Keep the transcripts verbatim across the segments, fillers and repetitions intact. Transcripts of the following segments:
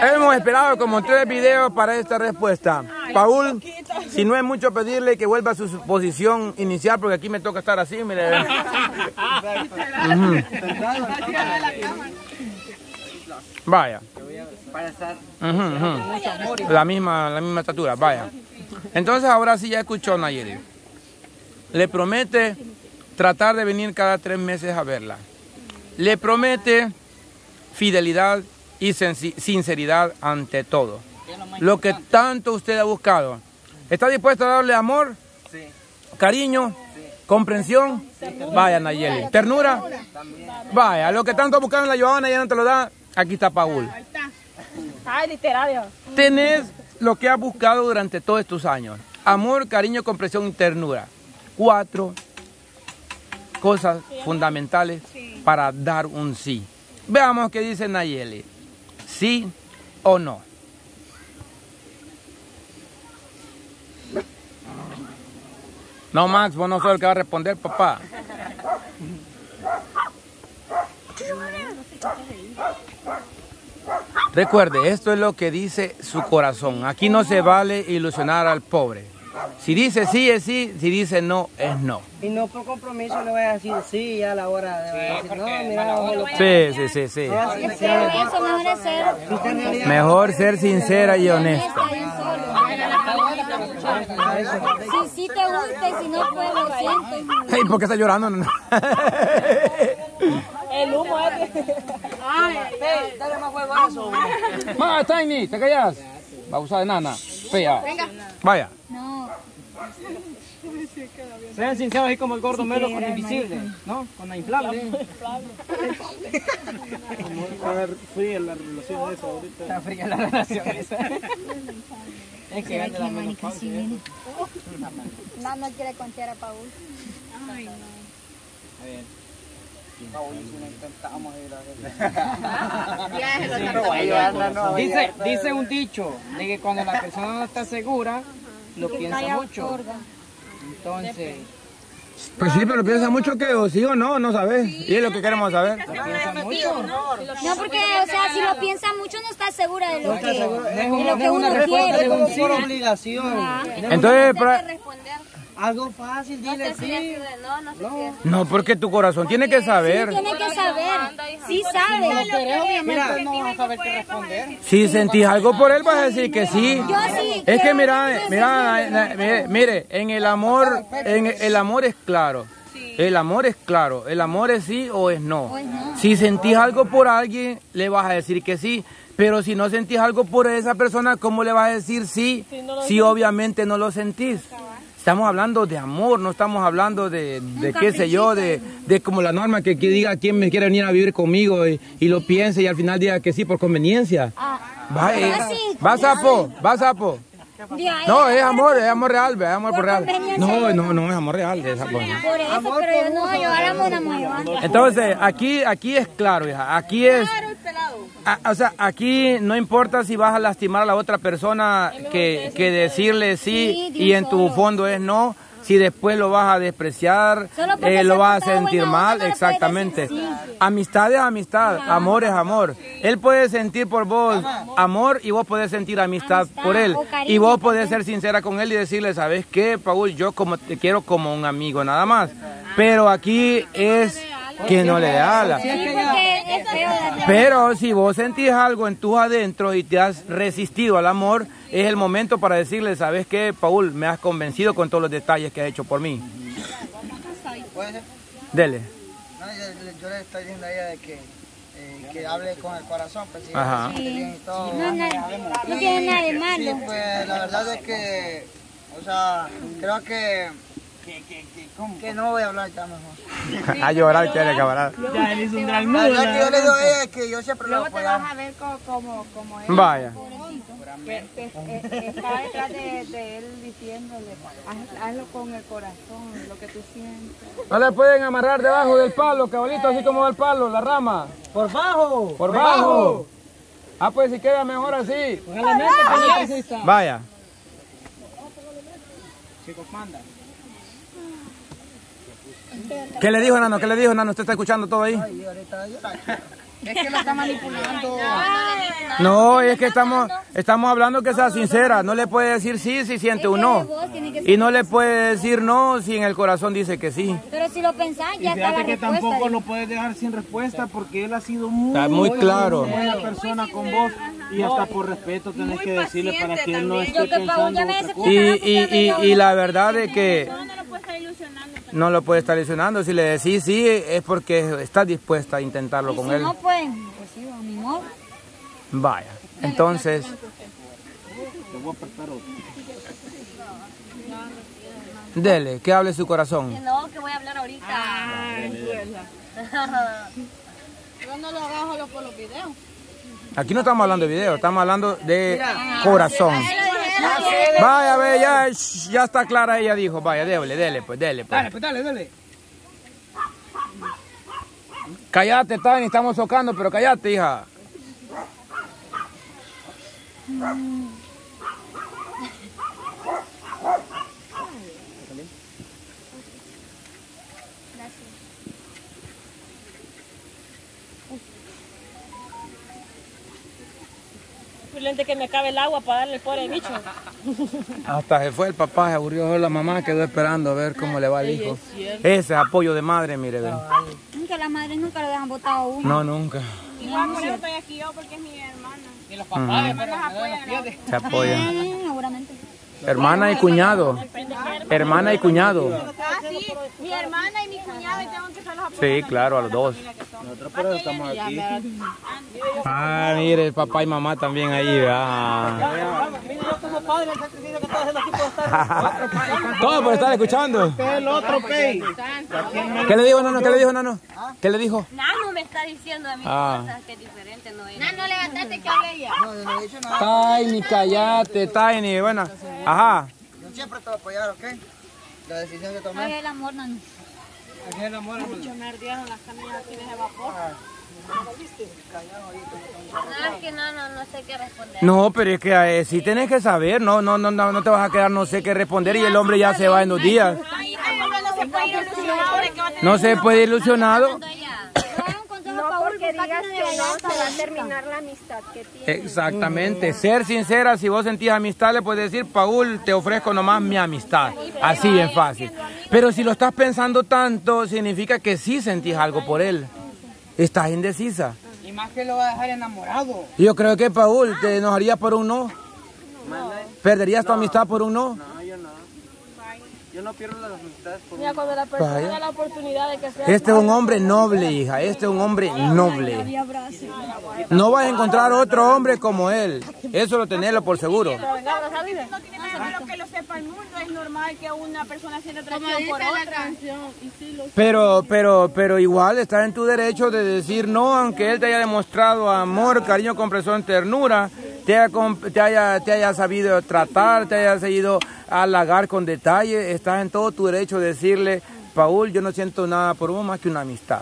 Hemos esperado como tres videos para esta respuesta. Paúl, si no es mucho pedirle que vuelva a su posición inicial, porque aquí me toca estar así, mire. Vaya. La misma, la misma estatura, vaya. Entonces ahora sí ya escuchó Nayeli. Le promete tratar de venir cada tres meses a verla. Le promete fidelidad y sinceridad ante todo. Lo que tanto usted ha buscado. ¿Está dispuesta a darle amor? Sí. ¿Cariño? Sí. ¿Comprensión? Sí. Vaya, Nayeli. ¿Ternura? También. Vaya, lo que tanto buscaron la Joana ya no te lo da. Aquí está Paúl. Ay, literario. Tenés lo que has buscado durante todos estos años. Amor, cariño, comprensión y ternura. Cuatro cosas fundamentales para dar un sí. Veamos qué dice Nayeli. ¿Sí o no? No, Max, vos no sos el que va a responder, papá. Recuerde, esto es lo que dice su corazón. Aquí no se vale ilusionar al pobre. Si dice sí, es sí. Si dice no, es no. Y no por compromiso le voy a decir sí a la hora de decir, no, mira, sí, sí, sí, sí. Mejor ser sincera y honesta. Si sí te gusta y si no, pues lo siento. ¿Y por qué está llorando? El humo es... Ay, dale más huevazo. Más, Tiny, ¿te callas? Va a usar de nana. Venga. Vaya. Sean sinceros, es como el gordo melo con invisible, ¿no? Con la inflable. Está fría la relación esa ahorita. Está fría la relación esa. Es que grande la manipulación. Nano quiere contar a Paúl. Ay, no. Está bien. Dice, dice un dicho de que cuando la persona no está segura lo piensa mucho. Entonces, pues sí, pero piensa mucho que o sí o no, no sabes. Y es lo que queremos saber. ¿Lo piensa mucho? No, porque, o sea, si lo piensa mucho no está segura de lo que, de lo que uno quiere. Es un por obligación. Entonces, algo fácil, dile sí. No, porque tu corazón tiene que saber. Tiene que saber. Sí sabe. Obviamente no vas a saber qué responder. Si sentís algo por él, vas a decir que sí. Es que mira, mira, mire, en el amor, en el amor es claro. El amor es claro. El amor es sí o es no. Si sentís algo por alguien, le vas a decir que sí. Pero si no sentís algo por esa persona, ¿cómo le vas a decir sí? Si obviamente no lo sentís. Estamos hablando de amor, no estamos hablando de, de qué sé yo, de, de como la norma que, que diga quién me quiere venir a vivir conmigo y, y lo piense y al final diga que sí por conveniencia. Ah, va, eh, sí, va sapo, va sapo. No, es amor, es amor real, es amor por real. No, no, no, es amor real. Es amor. Por eso, pero yo no, yo ahora me enamoro. Entonces, aquí, aquí es claro, hija, aquí es... A, o sea, aquí no importa si vas a lastimar a la otra persona que, que decirle sí y en tu fondo es no, si después lo vas a despreciar, eh, lo vas a sentir mal, exactamente. Amistad es amistad, amor es amor. Él puede sentir por vos amor y vos podés sentir amistad por él. Y vos podés ser sincera con él y decirle, ¿sabes qué, Paúl? Yo como te quiero como un amigo, nada más. Pero aquí es... que no le ala. Pero si vos sentís algo en tus adentros y te has resistido al amor, es el momento para decirle, ¿sabes qué, Paúl? Me has convencido con todos los detalles que has hecho por mí. Dele. No, yo, yo le estoy diciendo a ella de que, eh, que hable con el corazón, pues si ajá. Sí. Y todo, no, no, no tiene nada de malo. Sí, pues la verdad es que, o sea, creo que... Que, que, que, ¿cómo? Que no voy a hablar ya mejor. Sí, a llorar, que le acabará. Ya, él hizo un gran nudo. Lo que yo le doy es que yo siempre lo voy a apoyar. Luego te vas a ver como, como, como él. Vaya. Que, que, que está detrás de, de él diciéndole, haz, hazlo con el corazón, lo que tú sientes. No le pueden amarrar debajo del palo, cabalito, así como va el palo, la rama. Por bajo. Por bajo. Ah, pues si queda mejor así. Vaya. Chicos, manda. ¿Qué le dijo, Nano? ¿Qué le dijo, Nano? ¿Usted está escuchando todo ahí? Es que lo está manipulando. No, es que estamos estamos hablando que sea sincera. No le puede decir sí si siente un no. Y no le puede decir no si en el corazón dice que sí. Pero si lo pensás, ya está la respuesta. Y fíjate que tampoco lo puedes dejar sin respuesta porque él ha sido muy, muy claro. Muy buena persona con vos. Y hasta por respeto tenés que decirle para que él no esté pensando otra cosa. Y, y, y la verdad es que no lo puede estar lesionando. Si le decís sí, es porque estás dispuesta a intentarlo con él. No, pues, pues sí, mi amor. Vaya, entonces. Dele, que hable su corazón. Que no, que voy a hablar ahorita. Ah, yo no lo hago por los videos. Aquí no estamos hablando de videos, estamos hablando de corazón. Vaya, ve, ya, ya está clara, ella dijo, vaya, dele, dele, pues, dele, pues. Dale, pues, dale, dale. Cállate, Tani, estamos socando, pero cállate, hija. Que me acabe el agua para darle el pobre bicho. Hasta se fue el papá, se aburrió la mamá, quedó esperando a ver cómo le va el hijo. Ese apoyo de madre, mire. Ven. Nunca las madres nunca lo dejan botado a uno. No, nunca. Igual por eso estoy aquí yo, porque es mi hermana. Y los papás, uh-huh, apoyan. Se apoyan. Eh, seguramente. Hermana y cuñado. Hermana y cuñado. Ah, sí, mi hermana y mi cuñado, y tengo que hacerlos apoyar. Sí, claro, a los dos. Nosotros por eso estamos aquí. Ah, mire, el papá y mamá también ahí, ¿verdad? Mire, yo como padre, el sacrificio que estoy haciendo aquí por estar. Todo por estar escuchando. El otro pey. ¿Qué le dijo, Nano? ¿Qué le dijo, Nano? ¿Qué le dijo? Nano me está diciendo a mí cosas que es diferente, no es. Nano, levantate que hable ella. No, no he dicho nada. Tiny, callate, Tiny, bueno. Ajá. Yo siempre te voy a apoyar, ¿ok? La decisión que tomé. Aquí el amor, Nano. Aquí el amor, Nano. Muchos nervios en las camillas aquí de vapor. No, es que no, no, no sé qué responder. No, pero es que eh, si tienes que saber, no, no, no, no te vas a quedar no sé qué responder y el hombre ya se va en dos días. No se puede ir ilusionado. Terminar la amistad que tiene. Exactamente, ser sincera. Si vos sentís amistad, le puedes decir, Paúl, te ofrezco nomás mi amistad. Así bien fácil. Pero si lo estás pensando tanto, significa que sí sentís algo por él. Estás indecisa. Y más que lo va a dejar enamorado. Yo creo que, Paúl, te enojarías por un no. no. ¿Perderías tu no. amistad por un no? No, yo no. Yo no pierdo las amistades por un no. Mira, cuando la persona Vaya. da la oportunidad de que sea... Este es un hombre noble, hija. Este es un hombre noble. No vas a encontrar otro hombre como él. Eso lo tenéslo por seguro. Que lo sepa el mundo, es normal que una persona sienta atracción por otra. Pero, pero, pero igual estás en tu derecho de decir no, aunque él te haya demostrado amor, cariño, comprensión, ternura, te haya, te haya, te haya sabido tratar, te haya sabido halagar con detalle, estás en todo tu derecho de decirle, Paúl, yo no siento nada por vos más que una amistad.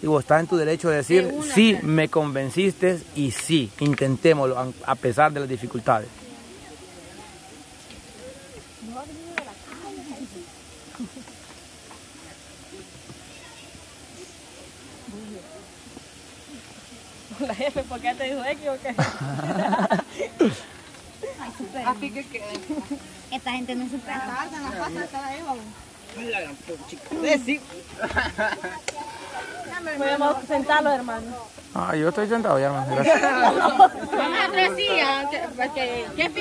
Y vos estás en tu derecho de decir, sí, me convenciste y sí, intentémoslo a pesar de las dificultades. La jefe, ¿por qué te dijo X o qué? Ay, supera. Así que quede. Esta gente no supera. Tardan las patas cada Eva. La gran chica. Sí. Podemos sentarlos, hermano. Ah, yo estoy sentado ya, hermano. Gracias.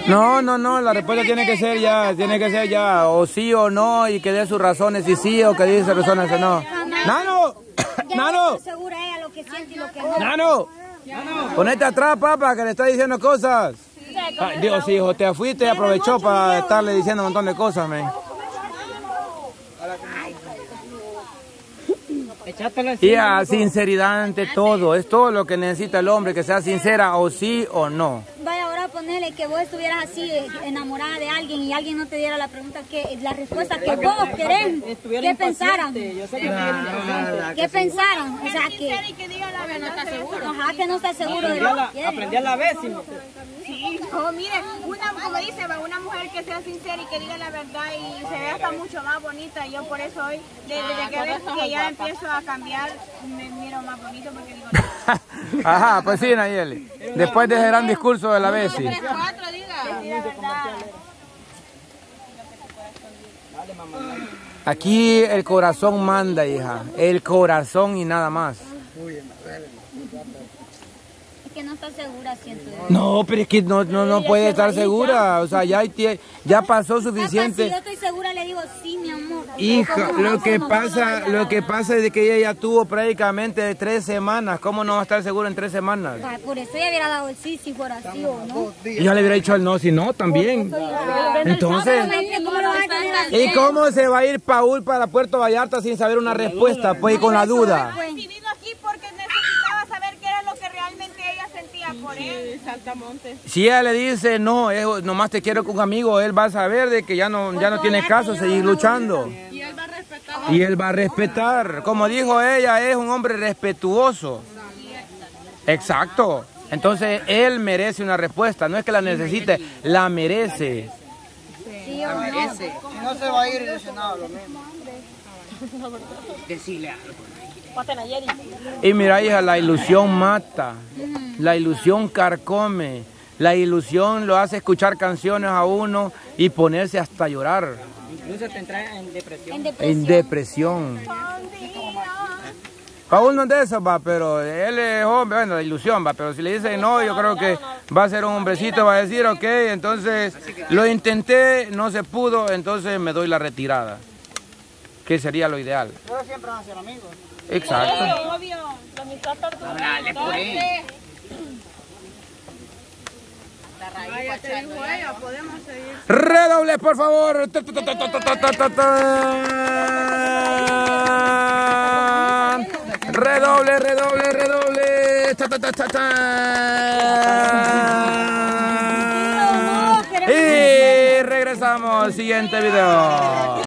No, no, no. La respuesta tiene que ser ya. Tiene que ser ya. O sí o no. Y que dé sus razones y sí o que dé sus razones o no. ¡Nano! ¡Nano! ¡Nano! Ponete atrás, papá, que le está diciendo cosas. Sí. Ah, Dios, hijo, te fuiste y aprovechó para estarle diciendo un montón de cosas, men. Y a sinceridad ante todo, es todo lo que necesita el hombre, que sea sincera o sí o no. Vaya, ahora ponele que vos estuvieras así enamorada de alguien y alguien no te diera la pregunta, que la respuesta que vos querés, que pensaran. Que pensaran, o sea que... que no está seguro. Ajá, que no está seguro. Aprendí a la, aprendí a la vez. Sí, no, miren, una, como dice, una mujer que sea sincera y que diga la verdad y se vea hasta mucho más bonita. Yo por eso hoy, desde, desde que, ves, que ya empiezo a cambiar, me miro más bonito porque digo... No. Ajá, pues sí, Nayeli. Después de ese gran discurso de la Bessie. Uno, tres, cuatro, diga. Aquí el corazón manda, hija. El corazón y nada más. Es que no está segura, siento. No, pero es que no, no, no puede estar segura. O sea, ya, ya pasó suficiente. Si yo estoy segura, le digo sí, mi amor. Hija, lo que pasa, lo que pasa es que ella ya tuvo prácticamente tres semanas. ¿Cómo no va a estar segura en tres semanas? Por eso ella hubiera dado el sí, si fuera así o no. Y ya le hubiera dicho al no, si no, también. Entonces... ¿Y cómo se va a ir Paúl para Puerto Vallarta sin saber una respuesta? Pues, y con la duda. Por él. Sí, si ella le dice, no, es, nomás te quiero con un amigo, él va a saber de que ya no, ya no tiene caso seguir luchando. Y él va a respetar. Y él va a respetar. Como dijo ella, es un hombre respetuoso. Exacto. Entonces, él merece una respuesta. No es que la necesite, la merece. Sí, la merece. No se va a ir ilusionado lo mismo. Decirle algo. Y mira, hija, la ilusión mata, la ilusión carcome, la ilusión lo hace escuchar canciones a uno y ponerse hasta llorar. Incluso te entra en depresión. En depresión. En depresión. Paúl no es de eso, va, pero él es hombre, bueno, la ilusión, va, pero si le dicen no, yo creo que va a ser un hombrecito, va a decir, ok, entonces lo intenté, no se pudo, entonces me doy la retirada, que sería lo ideal. Pero siempre van a ser amigos. Exacto. Obvio, obvio. La mitad tortura. Dale, pues. Redoble, por favor. Redoble, redoble, redoble. Y regresamos al siguiente video.